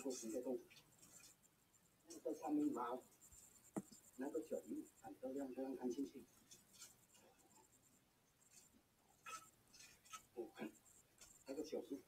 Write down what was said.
够直接动手。到下面拿，拿个小鱼，看漂亮漂亮，看清晰。我看，拿个小鱼。